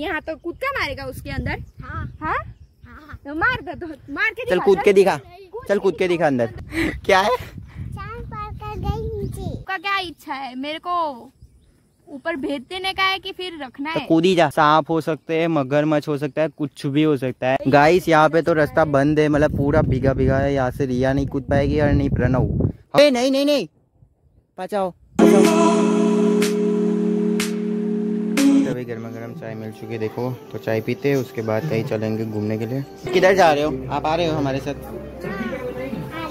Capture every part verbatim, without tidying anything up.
यहाँ तो कूद का मारेगा उसके अंदर। हाँ हाँ हाँ तो मार दो, तो मार के चल कूद के दिखा, चल कूद के दिखा अंदर। क्या है का क्या इच्छा है? मेरे को ऊपर भेज देने का है कि फिर रखना है? तो कूदी जा। सांप हो सकते हैं, मगरमच्छ हो सकता है, कुछ भी हो सकता है। गाइस यहाँ पे तो रास्ता बंद है, मतलब पूरा भीगा भीगा है। यहाँ से रिया नहीं कूद पाएगी और नहीं प्रणव। नहीं नहीं नहीं, नहीं। बचाओ। अभी गर्मा गर्म चाय मिल चुकी, देखो तो चाय पीते हैं, उसके बाद कहीं चलेंगे घूमने के लिए। किधर जा रहे हो आप? आ रहे हो हमारे साथ?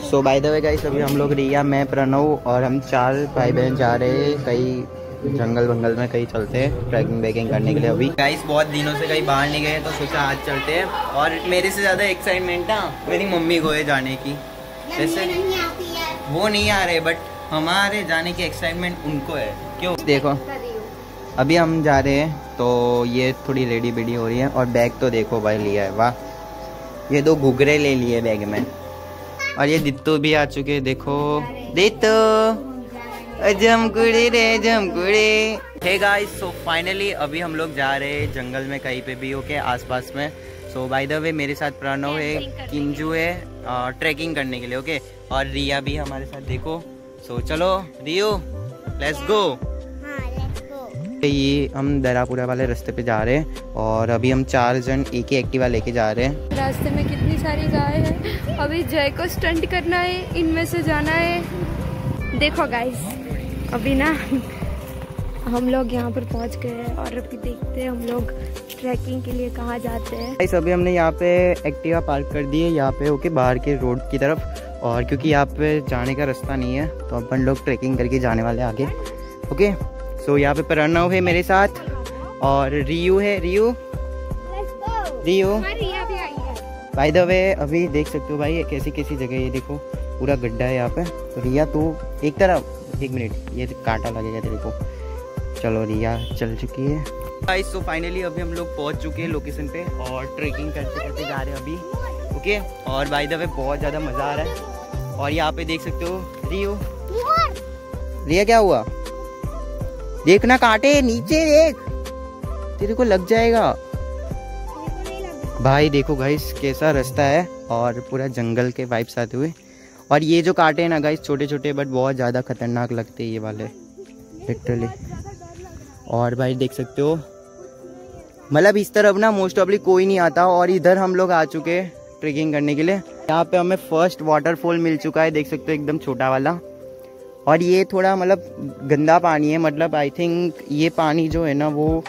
So by the way guys अभी हम लोग रिया, मैं, प्रणव और हम चार भाई बहन जा रहे हैं कहीं जंगल बंगल में, कहीं चलते हैं ट्रैकिंग बैकिंग करने के लिए। अभी गाइस बहुत दिनों से कहीं बाहर नहीं गए तो सोचा आज चलते हैं। और मेरे से ज़्यादा एक्साइटमेंट ना मेरी मम्मी को है जाने की। जैसे वो नहीं आ रहे बट हमारे जाने की एक्साइटमेंट उनको है। क्यों? देखो अभी हम जा रहे हैं तो ये थोड़ी रेडी बेडी हो रही है। और बैग तो देखो भाई लिया है, वाह। ये दो घुघरे ले लिए बैग में। और ये दित्तू भी आ चुके, देखो दित्तू जमकुड़ी रे जमकुड़ी। हे गाइस सो फाइनली अभी हम लोग जा रहे हैं जंगल में कहीं पे भी ओके आसपास में। सो बाय द वे मेरे साथ प्रणव है, किंजू है और ट्रैकिंग करने के लिए ओके। और रिया भी हमारे साथ, देखो। सो so, चलो रियो लेट्स गो। ये हम दरापुरा वाले रास्ते पे जा रहे हैं और अभी हम चार जन एक ही एक्टिवा लेके जा रहे हैं। रास्ते में कितनी सारी गाय है। अभी जय को स्टंट करना है, इनमें से जाना है। देखो गाइस अभी ना हम लोग यहाँ पर पहुँच गए हैं और अभी देखते हैं हम लोग ट्रैकिंग के लिए कहाँ जाते हैं। गाइस अभी हमने यहाँ पे एक्टिवा पार्क कर दी है यहाँ पे ओके बाहर के रोड की तरफ। और क्योंकि यहाँ पे जाने का रास्ता नहीं है तो अपन लोग ट्रैकिंग करके जाने वाले आगे ओके। सो यहाँ पे प्रणव है मेरे साथ और रियू है। रियू रियू बाय द वे अभी देख सकते हो भाई कैसी कैसी जगह है। ये देखो पूरा गड्ढा है यहाँ पे। रिया तो एक तरफ, एक मिनट ये कांटा लगेगा तेरे को। चलो रिया चल चुकी है। गाइस सो फाइनली अभी हम लोग पहुंच चुके हैं लोकेशन पे और ट्रैकिंग करते करते जा रहे हैं अभी ओके। और बाय द वे बहुत ज़्यादा मज़ा आ रहा है। और यहाँ पे देख सकते हो रियो। रिया क्या हुआ? देखना कांटे नीचे, देख तेरे को लग जाएगा भाई। देखो गाइस कैसा रास्ता है और पूरा जंगल के वाइब्स आते हुए। और ये जो कांटे हैं ना गाइस छोटे छोटे बट बहुत ज़्यादा खतरनाक लगते हैं ये वाले लिटरली। और भाई देख सकते हो मतलब इस तरफ ना मोस्ट ऑफली कोई नहीं आता। और इधर हम लोग आ चुके हैं ट्रेकिंग करने के लिए। यहाँ पे हमें फर्स्ट वाटरफॉल मिल चुका है, देख सकते हो एकदम छोटा वाला। और ये थोड़ा मतलब गंदा पानी है, मतलब आई थिंक ये पानी जो है ना वो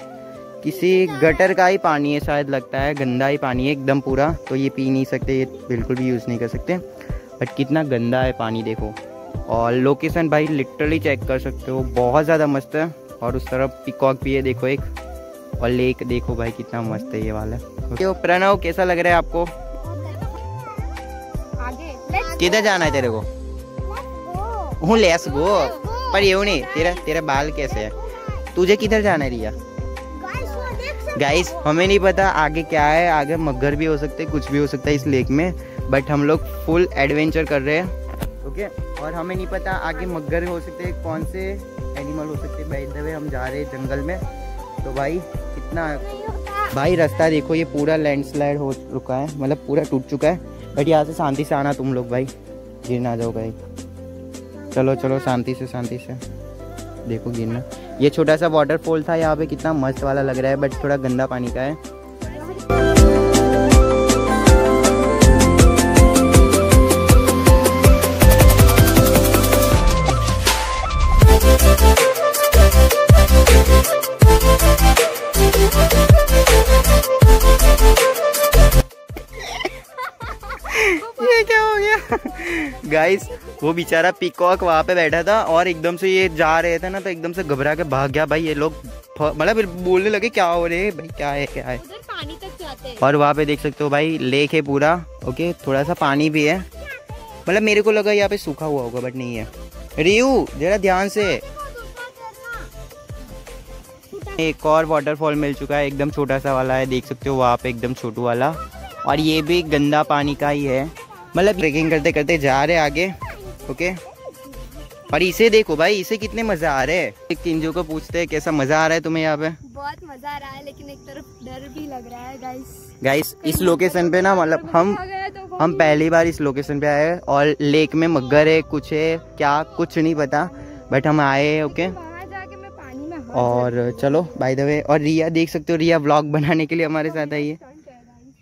किसी गटर का ही पानी है शायद, लगता है गंदा ही पानी है एकदम पूरा। तो ये पी नहीं सकते, ये बिल्कुल भी यूज़ नहीं कर सकते। बट कितना गंदा है पानी देखो। और लोकेशन भाई लिटरली चेक कर सकते हो, बहुत ज़्यादा मस्त है। और उस तरफ पिकॉक भी है देखो एक, और लेक देखो भाई कितना मस्त है ये वाला। तो प्रणव कैसा लग रहा है आपको? किधर जाना है तेरे को? हूँ लेट्स गो पर ये नहीं, तेरा तेरा बाल कैसे है? तुझे किधर जाना है रिया? गाइस हमें नहीं पता आगे क्या है, आगे मगर भी हो सकते, कुछ भी हो सकता है इस लेक में। बट हम लोग फुल एडवेंचर कर रहे हैं ओके। और हमें नहीं पता आगे मगर हो सकते हैं, कौन से एनिमल हो सकते हैं। बाय द वे हम जा रहे हैं जंगल में तो भाई कितना भाई रास्ता देखो ये पूरा लैंडस्लाइड हो चुका है, मतलब पूरा टूट चुका है। बट यहाँ से शांति से आना तुम लोग भाई, गिर ना जाओ भाई। चलो चलो शांति से शांति से, देखो गिरना। ये छोटा सा वाटरफॉल था यहाँ पे, कितना मस्त वाला लग रहा है बट थोड़ा गंदा पानी का है। ये क्या हो गया? गाइस वो बेचारा पीकॉक वहाँ पे बैठा था और एकदम से ये जा रहे थे ना तो एकदम से घबरा के भाग गया भाई। ये लोग मतलब बोलने लगे क्या हो रहे भाई, क्या है क्या है। पानी तक जाते हैं। और वहाँ पे देख सकते हो भाई लेक है पूरा ओके, थोड़ा सा पानी भी है। मतलब मेरे को लगा यहाँ पे सूखा हुआ होगा बट नहीं है। रियू जरा ध्यान से। एक और वाटरफॉल मिल चुका है, एकदम छोटा सा वाला है, देख सकते हो वहाँ पे एकदम छोटू वाला। और ये भी गंदा पानी का ही है। मतलब ट्रेकिंग करते करते जा रहे आगे ओके। और इसे देखो भाई, इसे कितने मज़ा आ रहे हैं। किंजू को पूछते हैं कैसा मज़ा आ रहा है तुम्हें यहाँ पे? बहुत मजा आ रहा है, लेकिन एक तरफ डर भी लग रहा है गाइस। गाइस इस लोकेशन पे ना मतलब हम तो हम पहली बार इस लोकेशन पे आए और लेक में मगर है, कुछ है क्या कुछ नहीं पता, बट हम आए। ओके जाके मैं पानी में, और चलो बाय द वे, और रिया देख सकते हो, रिया व्लॉग बनाने के लिए हमारे साथ आई है।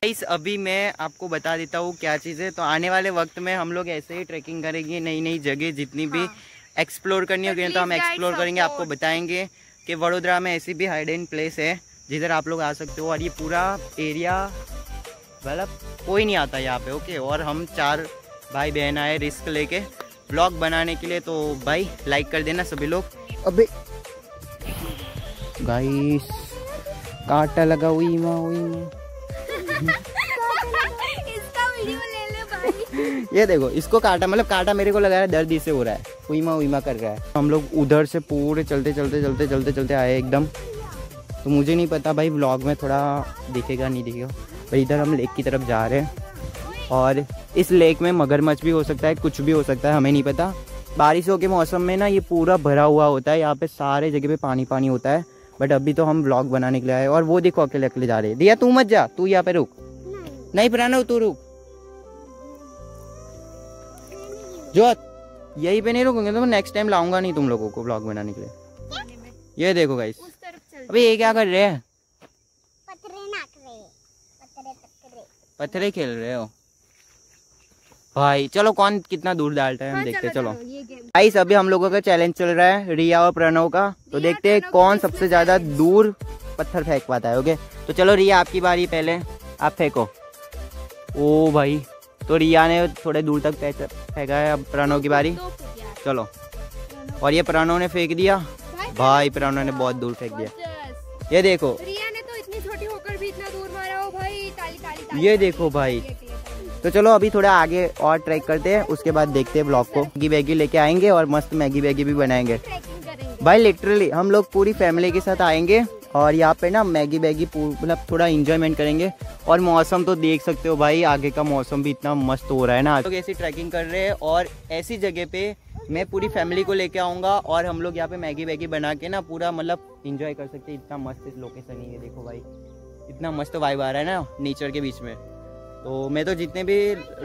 गाइस अभी मैं आपको बता देता हूँ क्या चीज़ है। तो आने वाले वक्त में हम लोग ऐसे ही ट्रैकिंग करेंगे, नई नई जगह जितनी भी एक्सप्लोर करनी होगी तो हम एक्सप्लोर करेंगे, आपको बताएंगे कि वडोदरा में ऐसी भी हाइड एंड प्लेस है जिधर आप लोग आ सकते हो। और ये पूरा एरिया मतलब कोई नहीं आता यहाँ पे। ओके, और हम चार भाई बहन आए रिस्क लेके ब्लॉग बनाने के लिए, तो भाई लाइक कर देना सभी लोग। अबे गाइस कांटा लगा हुई माँ हुई माँ इसका वीडियो ले ले भाई। ये देखो इसको कांटा, मतलब कांटा मेरे को लगा है दर्द इसे हो रहा है, उइमा उइमा कर रहा है। हम लोग उधर से पूरे चलते चलते चलते चलते चलते आए एकदम। तो मुझे नहीं पता भाई व्लॉग में थोड़ा दिखेगा नहीं दिखेगा, पर इधर हम लेक की तरफ जा रहे हैं। और इस लेक में मगरमच्छ भी हो सकता है, कुछ भी हो सकता है, हमें नहीं पता। बारिशों के मौसम में ना ये पूरा भरा हुआ होता है, यहाँ पे सारे जगह पे पानी पानी होता है। बट अभी तो हम व्लॉग बनाने के लिए आए। और वो देखो अकेले अकेले जा रहे हैं। दिया तू मत जा, तू यहाँ पे रुक। नहीं पुराना तू रुक, जो यही पे नहीं रुकूंगे तो नेक्स्ट टाइम लाऊंगा नहीं तुम लोगों को ब्लॉग बनाने के लिए। ये देखो गाइस, अबे ये क्या कर रहे हैं? पत्थरे नाक रहे, पत्थरे पत्थरे पत्थरे खेल रहे हो भाई। चलो कौन कितना दूर डालता है हम देखते हैं। चलो गाइस अभी हम लोगों का चैलेंज चल रहा है रिया और प्रणव का, तो देखते हैं कौन सबसे ज्यादा दूर पत्थर फेंक पाता है। ओके तो चलो रिया आपकी बारी, पहले आप फेंको। ओ भाई, तो रिया ने थोड़े दूर तक फेंका है, अब प्रणव की बारी। चलो, और ये प्रणव ने फेंक दिया भाई, प्रणव ने बहुत दूर फेंक दिया। ये देखो रिया ने तो इतनी छोटी होकर भी इतना दूर मारा हो भाई, ताली ताली ताली। ये देखो भाई, तो चलो अभी थोड़ा आगे और ट्रैक करते हैं, उसके बाद देखते हैं ब्लॉग को। मैगी वैगी लेके आएंगे और मस्त मैगी वैगी भी बनाएंगे भाई। लिटरली हम लोग पूरी फैमिली के साथ आएंगे और यहाँ पे ना मैगी वैगी मतलब थोड़ा इंजॉयमेंट करेंगे। और मौसम तो देख सकते हो भाई, आगे का मौसम भी इतना मस्त हो रहा है ना। लोग तो ऐसी ट्रैकिंग कर रहे हैं और ऐसी जगह पे मैं पूरी फैमिली को लेके आऊँगा और हम लोग यहाँ पे मैगी वैगी बना के ना पूरा मतलब इंजॉय कर सकते हैं। इतना मस्त लोकेशन ही है, देखो भाई इतना मस्त वाइब आ रहा है ना नेचर के बीच में। तो मैं तो जितने भी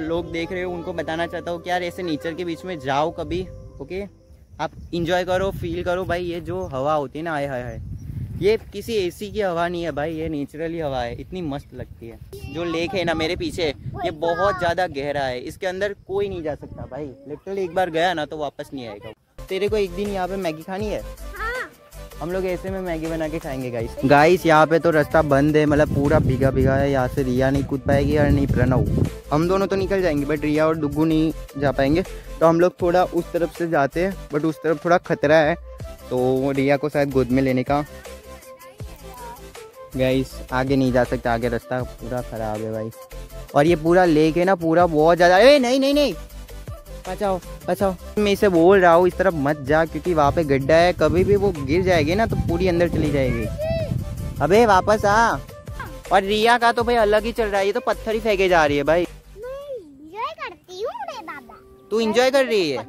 लोग देख रहे हो उनको बताना चाहता हूँ कि यार ऐसे नेचर के बीच में जाओ कभी। ओके आप इंजॉय करो, फील करो भाई। ये जो हवा होती है ना, आए हाय हाय, ये किसी एसी की हवा नहीं है भाई, ये नेचुरली हवा है, इतनी मस्त लगती है। जो लेक है ना मेरे पीछे, ये बहुत ज़्यादा गहरा है, इसके अंदर कोई नहीं जा सकता भाई। लिटरली एक बार गया ना तो वापस नहीं आएगा। तेरे को एक दिन यहाँ पे मैगी खानी है, हम लोग ऐसे में मैगी बना के खाएंगे। गाइस गाइस यहाँ पे तो रास्ता बंद है, मतलब पूरा भीगा भीगा है, यहाँ से रिया नहीं कूद पाएगी और नहीं प्रणव। हम दोनों तो निकल जाएंगे बट रिया और डुग्गू नहीं जा पाएंगे। तो हम लोग थोड़ा उस तरफ से जाते हैं, बट उस तरफ थोड़ा खतरा है, तो रिया को शायद गोद में लेने का। गाइस आगे नहीं जा सकता, आगे रास्ता पूरा खराब है भाई। और ये पूरा लेक है ना, पूरा बहुत ज़्यादा। ए नहीं नहीं नहीं, बचाओ बचाओ, मैं इसे बोल रहा हूँ इस तरफ मत जा, क्योंकि वहाँ पे गड्ढा है, कभी भी वो गिर जाएगी ना तो पूरी अंदर चली जाएगी। अबे वापस आ। और रिया का तो भाई अलग ही चल रहा है, ये तो पत्थर ही फेंके जा रही है भाई। तू इंजॉय कर रही है।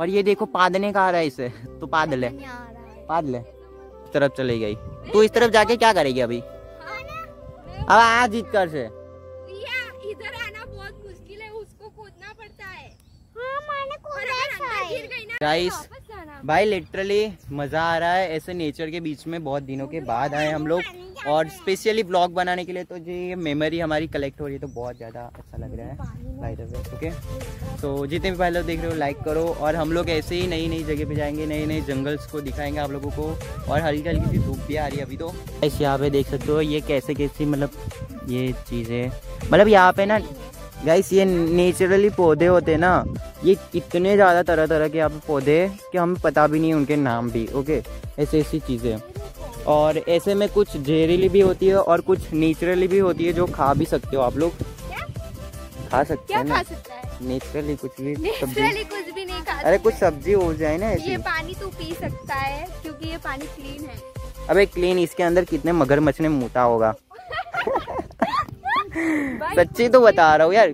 और ये देखो पादने का आ रहा है, इसे तो पाद ले पाद ले। इस तरफ चली गई, तू इस तरफ जाके क्या करेगी अभी? अब आ जीत कर से। इधर आना बहुत मुश्किल है, उसको कूदना पड़ता है। हाँ, माने कूदा गिर गई ना। गाइस भाई लिटरली मज़ा आ रहा है, ऐसे नेचर के बीच में बहुत दिनों के बाद आए हम लोग और स्पेशली ब्लॉग बनाने के लिए। तो ये मेमोरी हमारी कलेक्ट हो रही है, तो बहुत ज़्यादा अच्छा लग रहा है भाई। ओके तो जितने भी भाई लोग देख रहे हो लाइक करो, और हम लोग ऐसे ही नई नई जगह पे जाएंगे, नए नए जंगल्स को दिखाएंगे आप लोगों को। और हल्की हल्की सी धूप भी आ रही है अभी। तो ऐसे यहाँ पे देख सकते हो ये कैसे कैसी मतलब ये चीज़ें, मतलब यहाँ पे ना गाइस ये नेचुरली पौधे होते हैं ना, ये इतने ज़्यादा तरह तरह के यहाँ पे पौधे कि हमें पता भी नहीं उनके नाम भी। ओके ऐसे ऐसी चीज़ें, और ऐसे में कुछ जहरीली भी होती है और कुछ नेचुरली भी होती है, जो खा भी सकते हो आप लोग। क्या खा सकते हैं? खा सकता है नेचुरली कुछ भी, सब्जी कुछ भी नहीं खा। अरे कुछ सब्जी हो जाए ना ऐसी। ये पानी तू पी सकता है क्योंकि ये पानी क्लीन है। अबे क्लीन, इसके अंदर कितने मगरमच्छ ने मुता होगा। सच्ची तो बता रहा हूँ यार,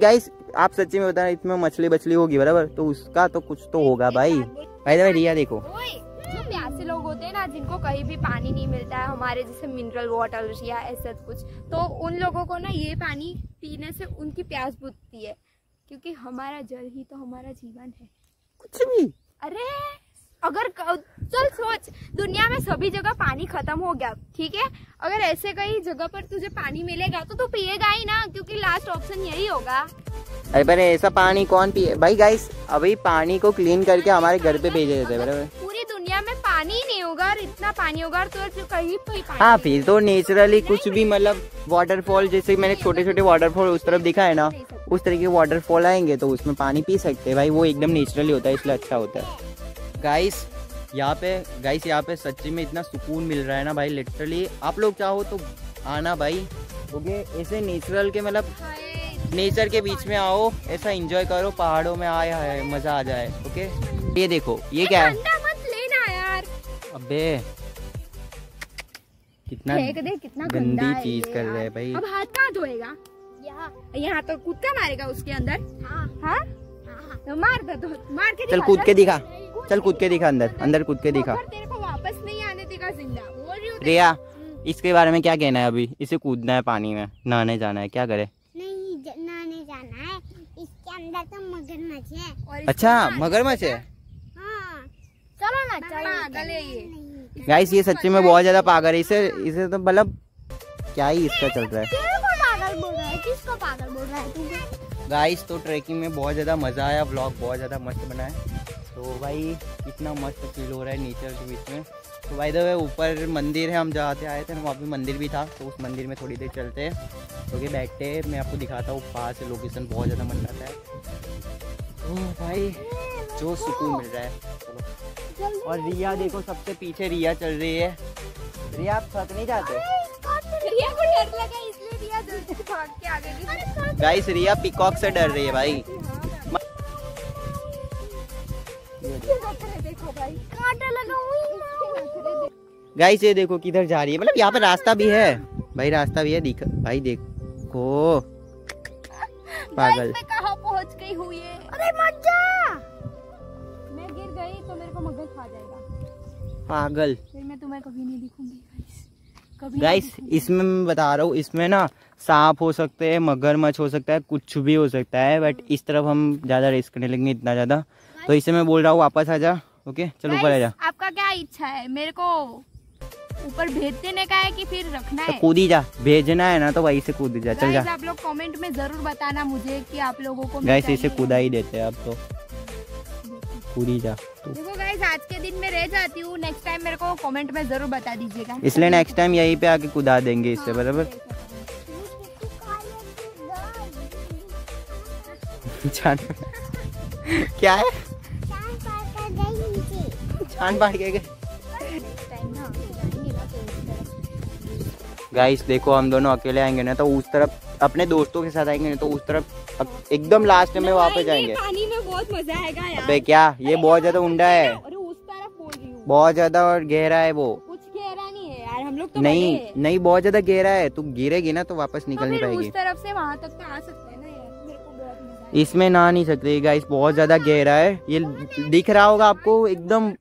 गाइस आप सच्ची में बता रहे, इसमें मछली बछली होगी बराबर, तो उसका तो कुछ तो होगा भाई। भाई भाई रिया देखो, जो प्यासे लोग होते हैं ना ना जिनको कहीं भी पानी नहीं मिलता है, हमारे जैसे मिनरल वाटर या ऐसा कुछ, तो उन लोगों को ना ये पानी पीने से उनकी प्यास बुझती है, क्योंकि हमारा जल ही तो हमारा जीवन है। कुछ भी, अरे अगर चल सोच, दुनिया में सभी जगह पानी खत्म हो गया, ठीक है, अगर ऐसे कई जगह पर तुझे पानी मिलेगा तो तू पिएगा ही ना, क्योंकि लास्ट ऑप्शन यही होगा। अरे पर ऐसा पानी कौन पिए भाई। गाइस अभी पानी को क्लीन करके हमारे घर पे भेज देते हैं। बराबर, पूरी दुनिया में पानी ही नहीं होगा, इतना पानी होगा तो कहीं पे। हाँ फिर तो नेचुरली कुछ भी, मतलब वाटरफॉल, जैसे मैंने छोटे छोटे वाटरफॉल उस तरफ दिखा है ना, उस तरह के वाटरफॉल आएंगे तो उसमें पानी पी सकते हैं भाई। वो एकदम नेचुरली होता है, इसलिए अच्छा होता है। गाइस यहाँ पे गाइस यहाँ पे सच्ची में इतना सुकून मिल रहा है ना भाई, लिटरली। आप लोग चाहो तो आना भाई, क्योंकि ऐसे नेचुरल के, मतलब नेचर के बीच में आओ, ऐसा एंजॉय करो, पहाड़ों में आया है, मजा आ जाए। ओके ये देखो, ये क्या है? मत लेना यार, अबे कितना दे, कितना गंदी चीज कर रहे हैं भाई। अब हाथ कहाँ धोएगा? यहाँ तो कूद का मारेगा उसके अंदर। हाँ तो मार दो, मार के चल, कूद के दिखा, चल कूद के दिखा, अंदर अंदर कूद के दिखा। तेरे को वापस नहीं आने देगा जिंदा, बोल रही हूं। रिया, इसके बारे में क्या कहना है? अभी इसे कूदना है पानी में, नहाने जाना है, क्या करे? नहीं नहाने जाना है, इसके अंदर तो मगरमच्छ है। और अच्छा मगरमच्छ है, हाँ चलो ना, पागल है ये। गाइस ये सच्ची में बहुत ज्यादा पागल है, इसे इसे तो मतलब क्या ही इसका चल रहा है। किसको पागल बोल रहा है तू? गाइस तो ट्रैकिंग में बहुत ज्यादा मजा आया, व्लॉग बहुत ज्यादा मस्त बना है। तो भाई इतना मस्त फील हो रहा है नेचर के बीच में। तो भाई देखो ऊपर मंदिर है, हम जहाँ आए थे ना वहाँ पे मंदिर भी था, तो उस मंदिर में थोड़ी देर चलते हैं, क्योंकि तो बैठते हैं, मैं आपको दिखाता हूँ पास से, लोकेशन बहुत ज़्यादा मन आता है। तो भाई जो सुकून मिल रहा है, चलो। और रिया देखो, सबसे पीछे रिया चल रही है। रिया आप थक नहीं जाते? गाइस रिया पीकॉक से डर रही है भाई। गाइस ये देखो किधर जा रही है, मतलब यहाँ पे रास्ता भी है भाई, रास्ता भी है, दिख भाई देखो पागल। मैं कहाँ पहुँच गई हूँ ये? अरे मत जा, मैं गिर गई तो मेरे को मगज खा जाएगा पागल, फिर मैं तुम्हें कभी नहीं दिखूंगी। गाइस इसमें मैं बता रहा हूँ, इसमें ना सांप हो सकते है, मगरमच्छ हो सकता है, कुछ भी हो सकता है, बट इस तरफ हम ज्यादा रिस्क नहीं लेंगे इतना ज्यादा, तो इसे मैं बोल रहा हूँ वापस आ जा। ओके चलो ऊपर आ जा। आपका क्या इच्छा है? मेरे को ऊपर भेज देने का है कि फिर रखना है? कूदी जा, भेजना है ना तो वहीं से कूदी जा, चल जा। आप लोग कमेंट में जरूर बताना मुझे कि आप लोगों को। गाइस इसे कूदा ही देते हैं आप, तो कूदी जा। देखो गाइस आज के दिन में रह जाती हूँ, नेक्स्ट टाइम मेरे को कमेंट में जरूर बता दीजिएगा, इसलिए नेक्स्ट टाइम यहीं पे आके कूदा देंगे इससे, बराबर? क्या है? गाइस देखो हम दोनों अकेले आएंगे ना तो उस तरफ, अपने दोस्तों के साथ आएंगे ना तो उस तरफ एकदम लास्ट में वहाँ पे जाएंगे। पानी में बहुत मजा आएगा यार। अबे क्या, ये बहुत ज्यादा ऊंडा है, बहुत ज्यादा और गहरा है। वो कुछ गहरा नहीं है यार, हम लोग तो नहीं नहीं बहुत ज्यादा गहरा है, तू गिरेगी ना तो वापस निकल नहीं पाएगी। उस तरफ से वहाँ तक तो आ सकते, इसमें ना नहीं सकते। गाइस बहुत ज्यादा गहरा है, ये दिख रहा होगा आपको, एकदम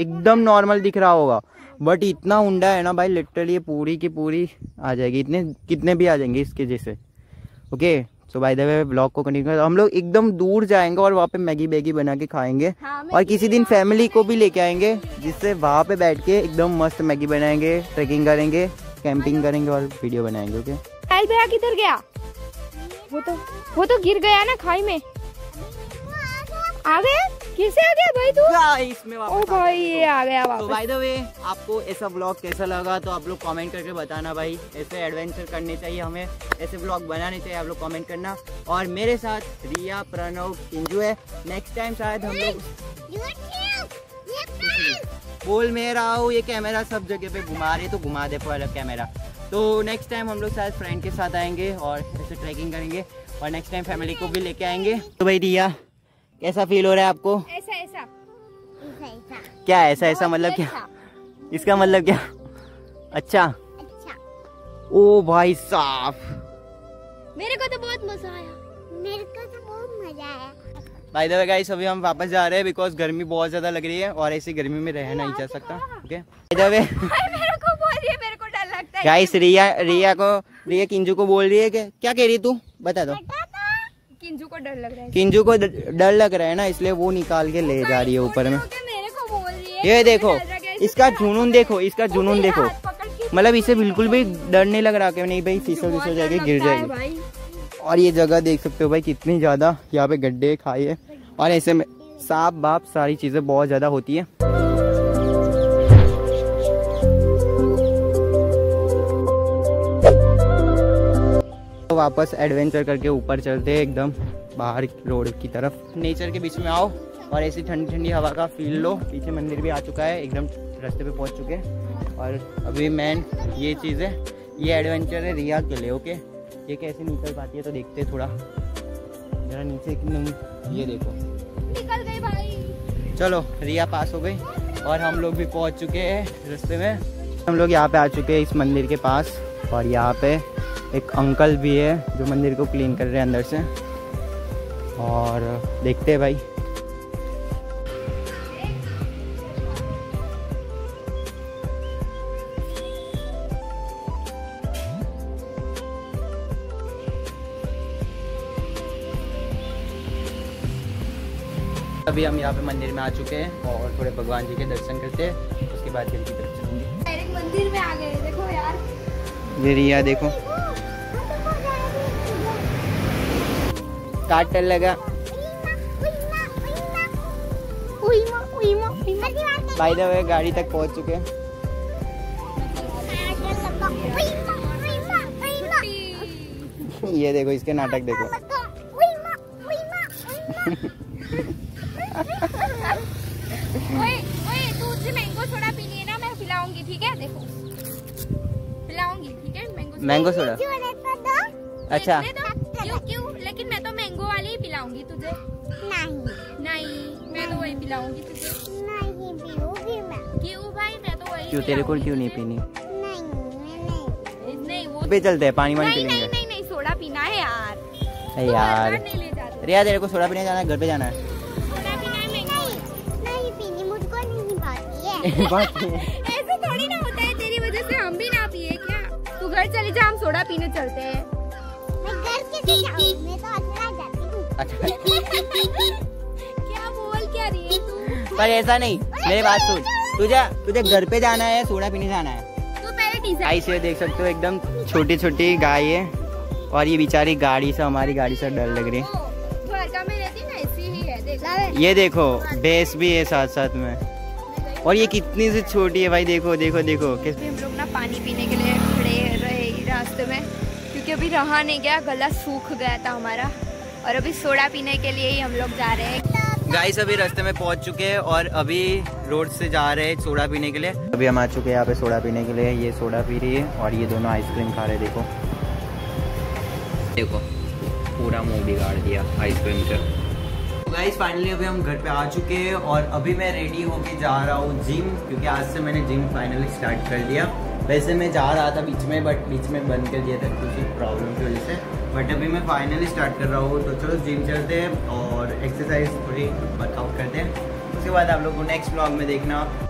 एकदम नॉर्मल दिख रहा होगा, बट इतना ऊंडा है ना भाई, लिटरली ये पूरी की पूरी आ जाएगी, इतने कितने भी आ जाएंगे इसके जैसे। Okay so by the way blog को कंटिन्यू, हम लोग एकदम दूर जाएंगे और वहाँ पे मैगी बैगी बना के खाएंगे, और किसी दिन फैमिली को भी लेके आएंगे, जिससे वहाँ पे बैठ के एकदम मस्त मैगी बनाएंगे, ट्रेकिंग करेंगे, कैंपिंग करेंगे और वीडियो बनाएंगे। ओके भैया किधर गया? वो तो वो तो गिर गया ना खाई में। आ गया? कैसे आ गया भाई तू? गाइस मैं वापस, ओ भाई ये आ गया वापस। तो बाय द वे आपको ऐसा व्लॉग कैसा लगा तो आप लोग कमेंट करके बताना भाई, ऐसे एडवेंचर करने चाहिए हमें, ऐसे व्लॉग बनाने चाहिए, आप लोग कमेंट करना। और मेरे साथ रिया, प्रणव, किंजू है। नेक्स्ट टाइम शायद हम लोग, बोल मैं रहा हूँ, ये कैमरा सब जगह पे घुमा रहे, तो घुमा दे पर अलग कैमरा। तो नेक्स्ट टाइम हम लोग शायद फ्रेंड के साथ आएंगे और ऐसे ट्रैकिंग करेंगे, और नेक्स्ट टाइम फैमिली को भी लेके आएंगे। तो भाई रिया कैसा फील हो रहा है आपको? ऐसा ऐसा क्या ऐसा ऐसा मतलब क्या, इसका मतलब क्या? अच्छा अच्छा, ओ भाई साहब मेरे को तो बहुत मजा आया, मेरे को तो बहुत मजा आया। बाय द वे गाइस अभी हम वापस जा रहे हैं बिकॉज गर्मी बहुत ज़्यादा लग रही है और ऐसी गर्मी में रह नहीं जा सकता। Okay by the way guys Riya Riya को रिया किंजू को बोल रही है कि क्या कह रही तू बता दो। किंजू को डर लग रहा है किंजू को डर लग रहा है ना इसलिए वो निकाल के ले जा रही है ऊपर में। ये देखो इसका जुनून देखो इसका जुनून देखो मतलब इसे बिल्कुल भी डर नहीं लग रहा कि नहीं भाई फिसल फिसल जाएगी गिर जाएगी। और ये जगह देख सकते हो भाई कितनी ज़्यादा यहाँ पे गड्ढे खाई है और ऐसे में सांप बाप सारी चीज़ें बहुत ज़्यादा होती है। तो वापस एडवेंचर करके ऊपर चलते हैं एकदम बाहर रोड की तरफ नेचर के बीच में आओ और ऐसी ठंडी ठंडी हवा का फील लो। पीछे मंदिर भी आ चुका है एकदम रास्ते पे पहुंच चुके हैं और अभी मैन ये चीज़ है ये एडवेंचर है रिया के लिए। ओके ये कैसे निकल पाती है तो देखते हैं थोड़ा जरा नीचे नहीं ये देखो निकल गई भाई। चलो रिया पास हो गई और हम लोग भी पहुंच चुके हैं रास्ते में। हम लोग यहाँ पे आ चुके हैं इस मंदिर के पास और यहाँ पे एक अंकल भी है जो मंदिर को क्लीन कर रहे हैं अंदर से और देखते हैं भाई। अभी हम यहाँ पे मंदिर में आ चुके हैं और थोड़े भगवान जी के दर्शन करते हैं उसके बाद फिर की तरफ चलेंगे। डायरेक्ट मंदिर में आ गए देखो यार ये रिया देखो काट लगा। बाय द वे गाड़ी तक पहुँच चुके हैं। ये देखो इसके नाटक देखो। ओए ओए तू मुझे मैंगो सोडा पीनी है ना मैं पिलाऊंगी ठीक है देखो पिलाऊंगी ठीक है मैंगो मैंगो सोडा। अच्छा क्यों क्यों लेकिन मैं तो मैंगो वाली ही पिलाऊंगी तुझे। नहीं नहीं मैं तो वही पिलाऊंगी तुझे। नहीं पीऊंगी मैं। क्यों भाई मैं तो वही क्यों तेरे को क्यों नहीं पीनी। नहीं नहीं वो पे चलते हैं पानी वानी पिलेंगे। नहीं नहीं सोडा पीना है यार यार रिया तेरे को सोडा पीने जाना है घर पे जाना है। ऐसे थोड़ी ना होता है तेरी वजह से हम भी ना पिए क्या। तू घर चले जा हम सोडा पीने चलते हैं। मैं घर कैसे जाऊं मैं तो अकेला जाती हूं। अच्छा क्या बोल क्या रही है तू। पर ऐसा नहीं मेरे बात सुन तुझे तुझे घर पे जाना है सोडा पीने जाना है तू पहले डिसाइड। गाइस ये देख सकते हो एकदम छोटी छोटी गाय है और ये बेचारी गाड़ी से हमारी गाड़ी से डर लग रही है। घर का में रहती ना ऐसी ही है देख। ये देखो भैंस भी है साथ साथ में और ये कितनी सी छोटी है भाई देखो देखो देखो। हम लोग ना पानी पीने के लिए खड़े रहे रास्ते में क्योंकि अभी रहा नहीं गया गला सूख गया था हमारा और अभी सोडा पीने के लिए ही हम लोग जा रहे हैं। गाइस अभी रास्ते में पहुंच चुके हैं और अभी रोड से जा रहे हैं सोडा पीने के लिए। अभी हम आ चुके हैं यहाँ पे सोडा पीने के लिए। ये सोडा पी रही है और ये दोनों आइसक्रीम खा रहे देखो देखो पूरा मुँह बिगाड़ दिया आइसक्रीम का। गाइस फाइनली अभी हम घर पे आ चुके हैं और अभी मैं रेडी होके जा रहा हूँ जिम क्योंकि आज से मैंने जिम फाइनली स्टार्ट कर दिया। वैसे मैं जा रहा था बीच में बट बीच में बंद कर दिया था किसी प्रॉब्लम की वजह से बट अभी मैं फाइनली स्टार्ट कर रहा हूँ। तो चलो जिम चलते हैं और एक्सरसाइज थोड़ी वर्कआउट करते हैं उसके बाद आप लोगों को नेक्स्ट व्लॉग में देखना।